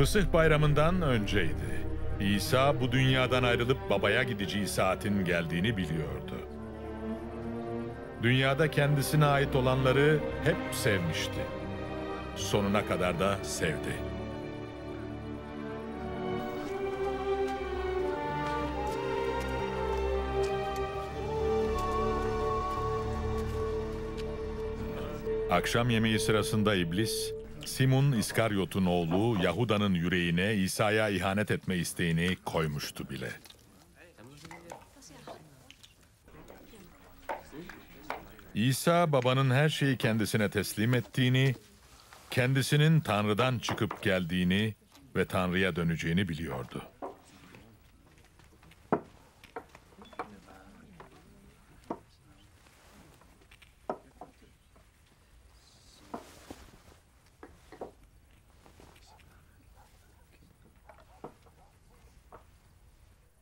Fısıh bayramından önceydi. İsa bu dünyadan ayrılıp babaya gideceği saatin geldiğini biliyordu. Dünyada kendisine ait olanları hep sevmişti. Sonuna kadar da sevdi. Akşam yemeği sırasında İblis, Simun İskaryot'un oğlu Yahuda'nın yüreğine İsa'ya ihanet etme isteğini koymuştu bile. İsa, babanın her şeyi kendisine teslim ettiğini, kendisinin Tanrı'dan çıkıp geldiğini ve Tanrı'ya döneceğini biliyordu.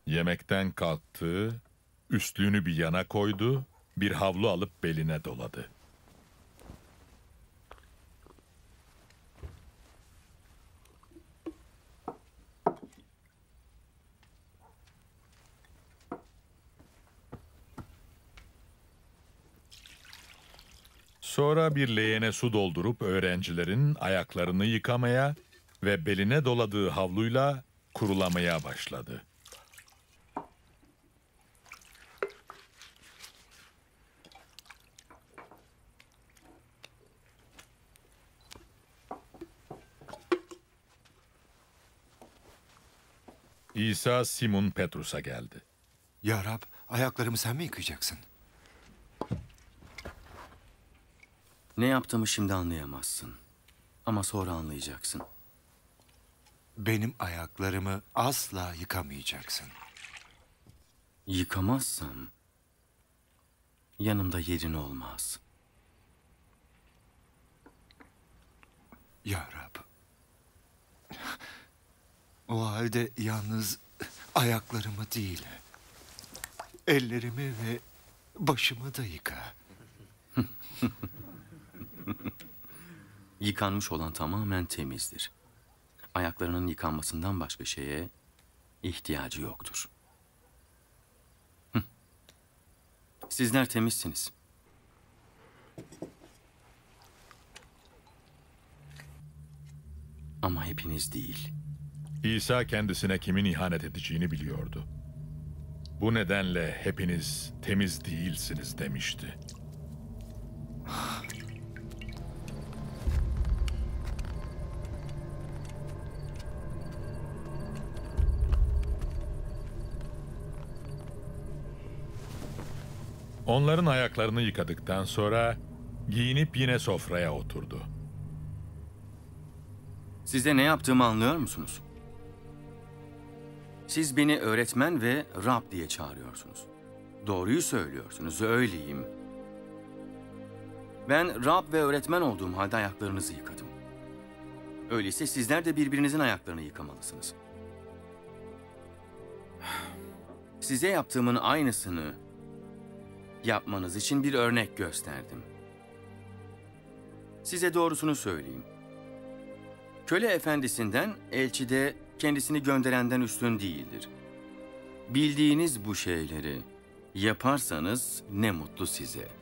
Yemekten kalktı, üstlüğünü bir yana koydu, bir havlu alıp beline doladı. Sonra bir leğene su doldurup öğrencilerin ayaklarını yıkamaya ve beline doladığı havluyla kurulamaya başladı. İsa, Simon Petrus'a geldi. Ya Rab, ayaklarımı sen mi yıkayacaksın? Ne yaptığımı şimdi anlayamazsın. Ama sonra anlayacaksın. Benim ayaklarımı asla yıkamayacaksın. Yıkamazsam yanımda yerin olmaz. Ya Rab. O halde yalnız ayaklarımı değil, ellerimi ve başımı da yıka. Yıkanmış olan tamamen temizdir. Ayaklarının yıkanmasından başka şeye ihtiyacı yoktur. Sizler temizsiniz. Ama hepiniz değil. İsa kendisine kimin ihanet edeceğini biliyordu. Bu nedenle hepiniz temiz değilsiniz demişti. Onların ayaklarını yıkadıktan sonra giyinip yine sofraya oturdu. Size ne yaptığımı anlıyor musunuz? Siz beni öğretmen ve Rab diye çağırıyorsunuz. Doğruyu söylüyorsunuz, öyleyim. Ben Rab ve öğretmen olduğum halde ayaklarınızı yıkadım. Öyleyse sizler de birbirinizin ayaklarını yıkamalısınız. Size yaptığımın aynısını yapmanız için bir örnek gösterdim. Size doğrusunu söyleyeyim. Köle efendisinden, elçi de kendisini gönderenden üstün değildir. Bildiğiniz bu şeyleri yaparsanız ne mutlu size.